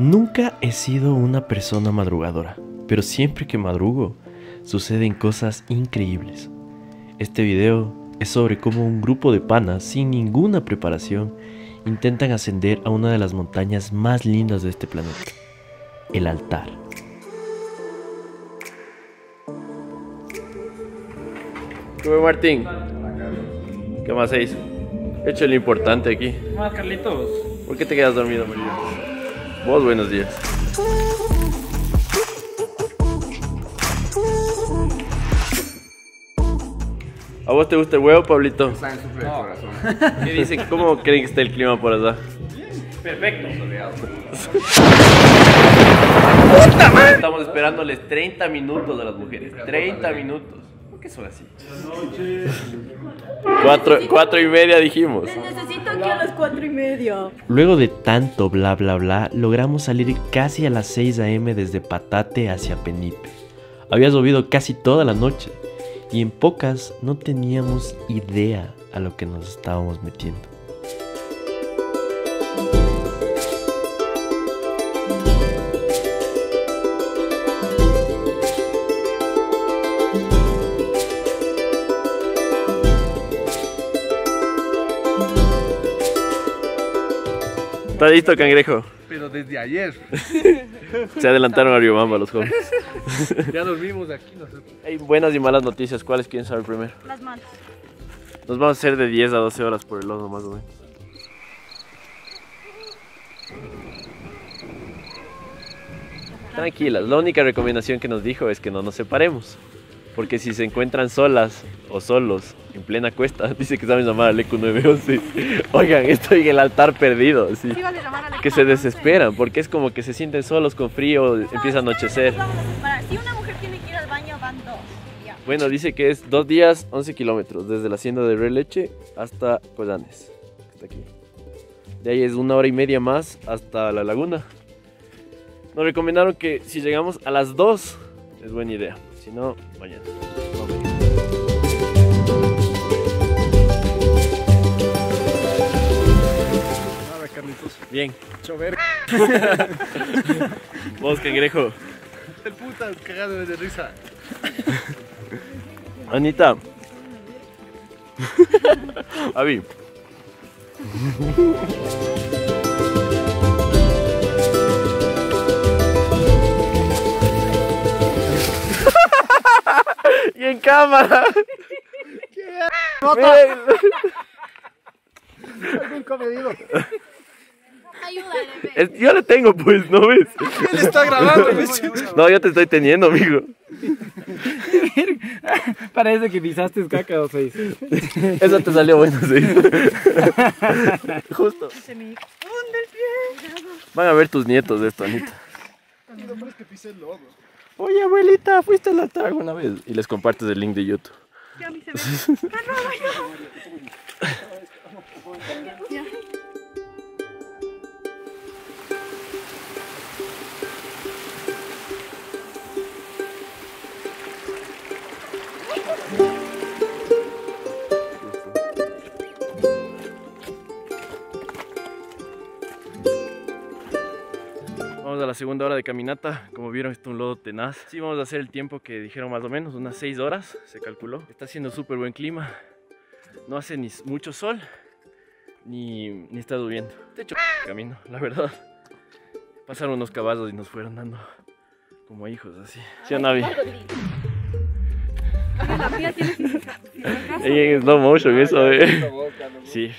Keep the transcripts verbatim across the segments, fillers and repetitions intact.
Nunca he sido una persona madrugadora, pero siempre que madrugo, suceden cosas increíbles. Este video es sobre cómo un grupo de panas, sin ninguna preparación, intentan ascender a una de las montañas más lindas de este planeta, el Altar. Bueno, Martín, ¿qué más se hizo? He hecho lo importante aquí. ¿Qué más, Carlitos? ¿Por qué te quedas dormido, Amarilla? Vos, buenos días. ¿A vos te gusta el huevo, Pablito? Está en su corazón. ¿Qué dicen? ¿Cómo creen que está el clima por allá? Perfecto. ¡Puta madre! Estamos esperándoles treinta minutos a las mujeres. treinta minutos. ¿Por qué son así? Cuatro, cuatro y media dijimos. A las cuatro y media. Luego de tanto bla bla bla, logramos salir casi a las seis a m desde Patate hacia Penipe. Había llovido casi toda la noche y en pocas no teníamos idea a lo que nos estábamos metiendo. ¿Está listo, cangrejo? Pero desde ayer. Se adelantaron a Riobamba los jóvenes. Ya nos vimos aquí nosotros. Hay buenas y malas noticias. ¿Cuáles quieren saber primero? Las malas. Nos vamos a hacer de diez a doce horas por el oso, más o menos. Tranquilas, la única recomendación que nos dijo es que no nos separemos. Porque si se encuentran solas o solos en plena cuesta, dice que saben llamar al E C U nueve once. Oigan, estoy en el altar perdido. Sí. Que se desesperan, porque es como que se sienten solos con frío, no, empieza a anochecer. No, si una mujer tiene que ir al baño, van dos. Ya. Bueno, dice que es dos días, once kilómetros, desde la hacienda de Re Leche hasta Coyanes. Hasta aquí. De ahí es una hora y media más hasta la laguna. Nos recomendaron que si llegamos a las dos, es buena idea. Si no, mañana. Hola, Carlitos. Bien. Chover. Vos, cangrejo. El puta cagado de risa. Anita. Avi. Y en cámara. ¿Qué? Algún comedido. Ayúdame. Yo le tengo, pues, ¿no ves? Él está grabando. No, yo te estoy teniendo, amigo. Parece que pisaste caca o seis. Eso te salió bueno, seis. Justo. Van a ver tus nietos de esto, Anita. No, pero es que pisé el lobo. Oye, abuelita, fuiste al altar alguna vez. Y les compartes el link de YouTube. Ya ni se ve. ¡Ah, no, no! Ya. Vamos a la segunda hora de caminata. Como vieron, está un lodo tenaz. Sí, vamos a hacer el tiempo que dijeron, más o menos unas seis horas, se calculó. Está haciendo súper buen clima. No hace ni mucho sol, Ni, ni está lloviendo. De hecho, camino, la verdad. Pasaron unos caballos y nos fueron dando como hijos, así. ¿Sí, Navi? En slow motion, eso, eh. Sí.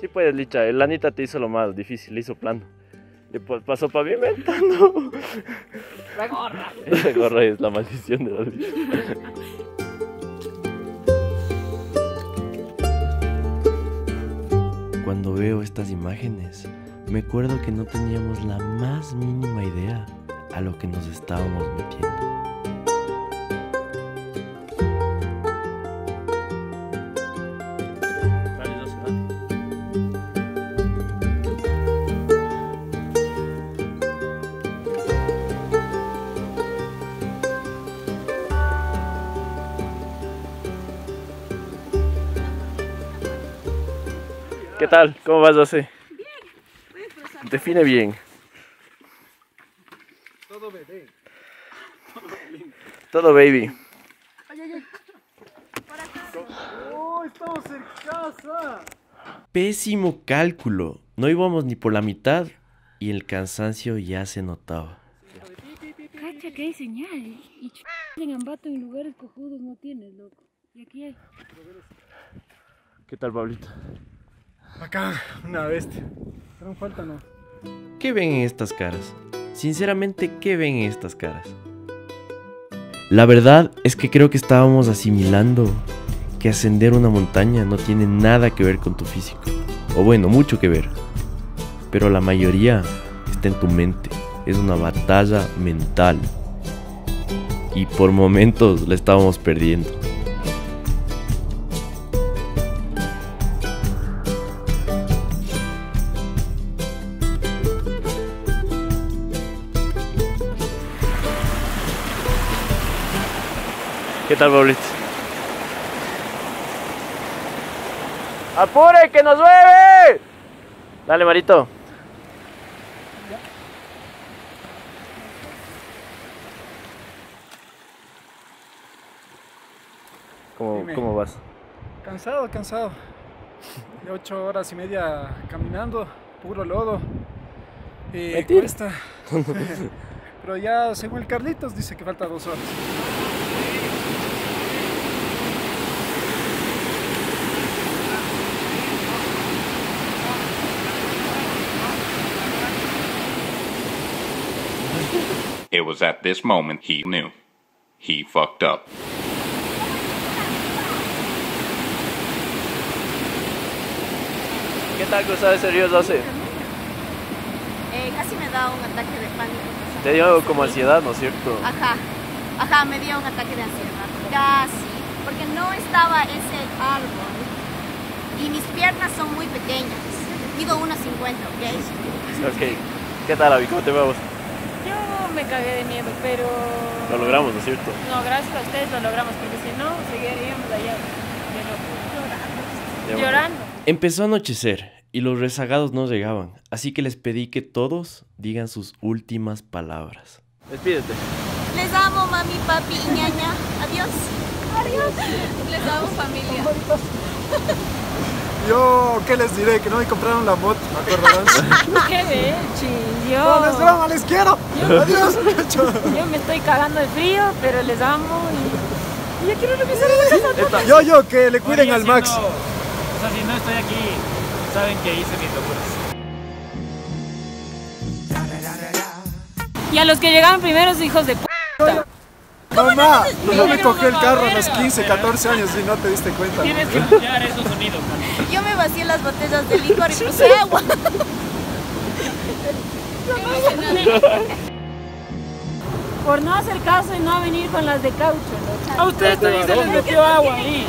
Sí puedes, Licha, el Anita te hizo lo más difícil, le hizo plano. Le pasó pavimentando. La gorra. Esa gorra es la maldición de la Licha. Cuando veo estas imágenes, me acuerdo que no teníamos la más mínima idea a lo que nos estábamos metiendo. ¿Qué tal? ¿Cómo vas, José? Bien. Define bien. Todo bebé. Todo baby. Ay, ay, ay. Para casa. Oh, estamos en casa. Pésimo cálculo. No íbamos ni por la mitad y el cansancio ya se notaba. Cacha que hay señal. Y ch... en Ambato en lugares cojudos no tienes, loco. Y aquí hay. ¿Qué tal, Pablito? Acá, una bestia. No falta, no. ¿Qué ven en estas caras? Sinceramente, ¿qué ven en estas caras? La verdad es que creo que estábamos asimilando que ascender una montaña no tiene nada que ver con tu físico. O bueno, mucho que ver. Pero la mayoría está en tu mente. Es una batalla mental. Y por momentos la estábamos perdiendo. ¿Qué tal, Pablito? ¡Apure, que nos llueve! Dale, Marito. ¿Cómo, ¿Cómo vas? Cansado, cansado. De ocho horas y media caminando, puro lodo. Y ¿Mentira? Cuesta. Pero ya, según el Carlitos, dice que falta dos horas. It was at this moment he knew. He fucked up. ¿Qué tal cruzar ese río hace? Eh, casi me da un ataque de pánico. Te dio como ansiedad, ¿no es cierto? Ajá, ajá, me dio un ataque de ansiedad. Casi, porque no estaba ese árbol. Y mis piernas son muy pequeñas. Mido uno cincuenta, ¿ok? Ok, ¿qué tal, Abby? ¿Cómo te vamos? Me cagué de miedo, pero... Lo logramos, ¿no es cierto? No, gracias a ustedes lo logramos, porque si no, seguiríamos allá, pero llorando. Llorando. Empezó a anochecer y los rezagados no llegaban, así que les pedí que todos digan sus últimas palabras. Despídete. Les amo, mami, papi y ñaña. Adiós. Adiós. Les amo, familia. Yo, ¿qué les diré? Que no me compraron la moto, ¿me acordarán? ¡Qué leche! Yo... ¡No, les amo, les quiero! Yo, ¡adiós, muchachos! Yo me estoy cagando de frío, pero les amo y... y ya quiero regresar a la casa. Yo, yo, que le cuiden. Oye, al si Max. No, o sea, si no estoy aquí, saben que hice mis locuras. Y a los que llegaban primeros, hijos de puta. Mamá, no, no me cogí el carro a los quince, catorce años y no te diste cuenta. Tienes que escuchar esos sonidos. Yo me vacié las botellas de licor y crucé agua. Por no hacer caso y no venir con las de caucho. ¿No? A ustedes también se les metió agua ahí.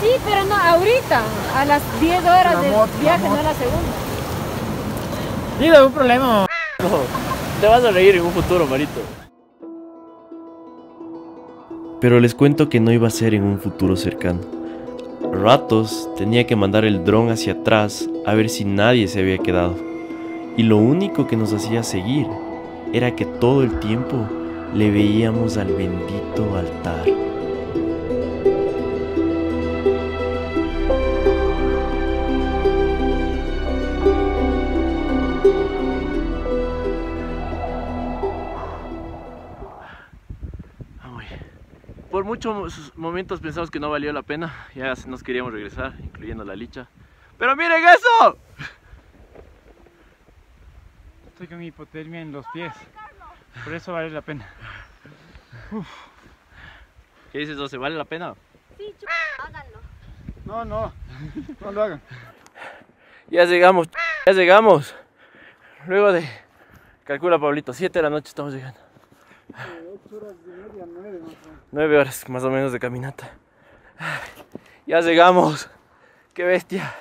Sí, pero no, ahorita, a las diez horas de viaje, no a la segunda. Digo, algún problema. No, te vas a reír en un futuro, Marito. Pero les cuento que no iba a ser en un futuro cercano. Ratos tenía que mandar el dron hacia atrás a ver si nadie se había quedado. Y lo único que nos hacía seguir era que todo el tiempo le veíamos al bendito altar. Por muchos momentos pensamos que no valió la pena, ya nos queríamos regresar, incluyendo la licha. ¡Pero miren eso! Estoy con hipotermia en los pies, por eso vale la pena. Uf. ¿Qué dices, José? ¿Vale la pena? Sí, ch... háganlo. No, no, no lo hagan. Ya llegamos, ya llegamos. Luego de, calcula, Pablito, siete de la noche estamos llegando. nueve horas más o menos de caminata. Ay, ya llegamos. Qué bestia.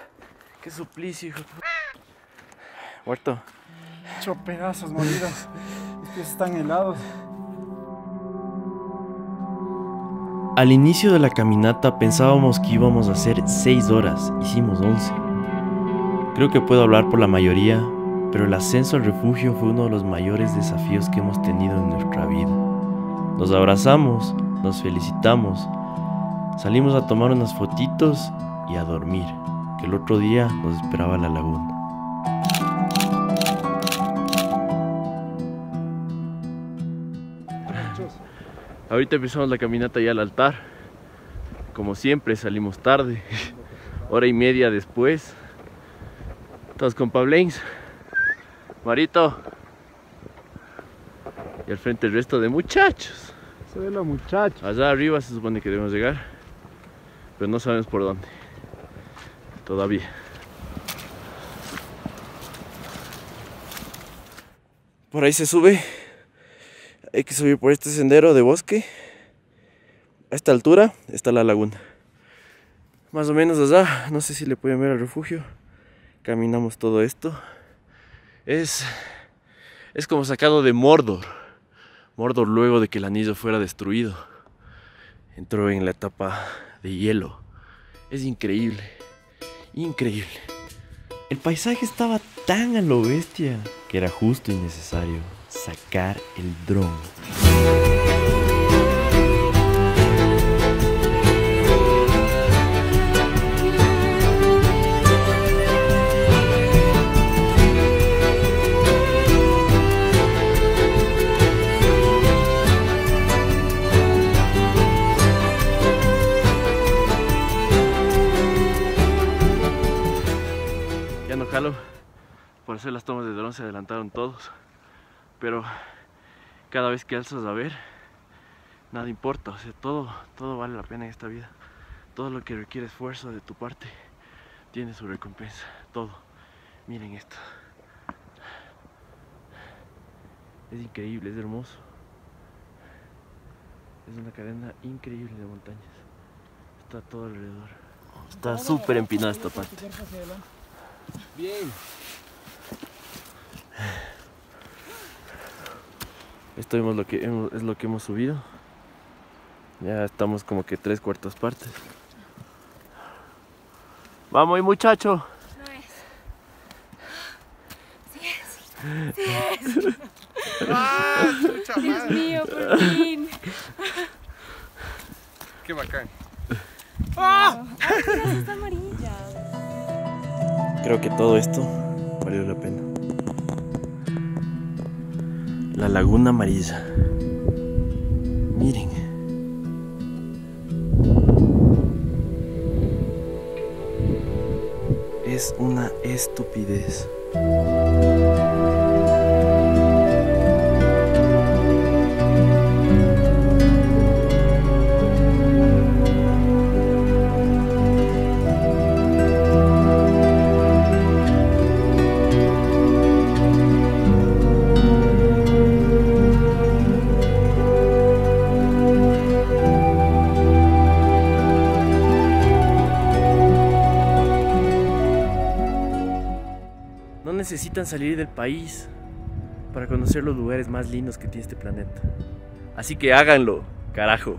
Qué suplicio, hijo. Muerto. Hecho pedazos, molidos. Mis pies están helados. Al inicio de la caminata pensábamos que íbamos a hacer seis horas. Hicimos once. Creo que puedo hablar por la mayoría pero el ascenso al refugio fue uno de los mayores desafíos que hemos tenido en nuestra vida. Nos abrazamos, nos felicitamos, salimos a tomar unas fotitos y a dormir, que el otro día nos esperaba la laguna. Ahorita empezamos la caminata ya al altar. Como siempre salimos tarde, hora y media después. Todos con Pablains, Marito. Y al frente el resto de muchachos. Se ven los muchachos. Allá arriba se supone que debemos llegar, pero no sabemos por dónde todavía. Por ahí se sube. Hay que subir por este sendero de bosque. A esta altura está la laguna. Más o menos allá, no sé si le pueden ver al refugio. Caminamos todo esto. Es, es como sacado de Mordor. Mordor, luego de que el anillo fuera destruido, entró en la etapa de hielo. Es increíble, increíble. El paisaje estaba tan a lo bestia que era justo y necesario sacar el dron. Ya no jalo, por eso las tomas de dron se adelantaron todos. Pero cada vez que alzas a ver, nada importa, o sea, todo, todo vale la pena en esta vida. Todo lo que requiere esfuerzo de tu parte tiene su recompensa, todo. Miren esto. Es increíble, es hermoso. Es una cadena increíble de montañas. Está todo alrededor. Está súper empinada esta parte. Bien. Esto es lo, que hemos, es lo que hemos subido. Ya estamos como que tres cuartas partes. Vamos, y muchacho. No es. Sí es. Sí es. ¡Ah, mucha madre! Dios mío, por fin. Qué bacán. ¡Ah! ¡Ah, mira, está amarilla! Creo que todo esto valió la pena. La laguna amarilla. Miren. Es una estupidez. Necesitan salir del país para conocer los lugares más lindos que tiene este planeta. Así que háganlo, carajo.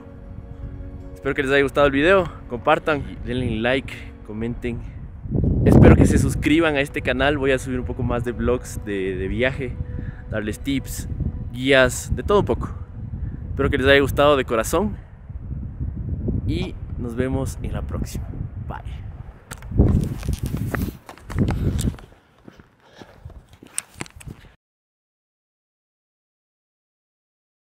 Espero que les haya gustado el video. Compartan, denle like, comenten. Espero que se suscriban a este canal. Voy a subir un poco más de vlogs de, de viaje, darles tips, guías, de todo un poco. Espero que les haya gustado de corazón y nos vemos en la próxima.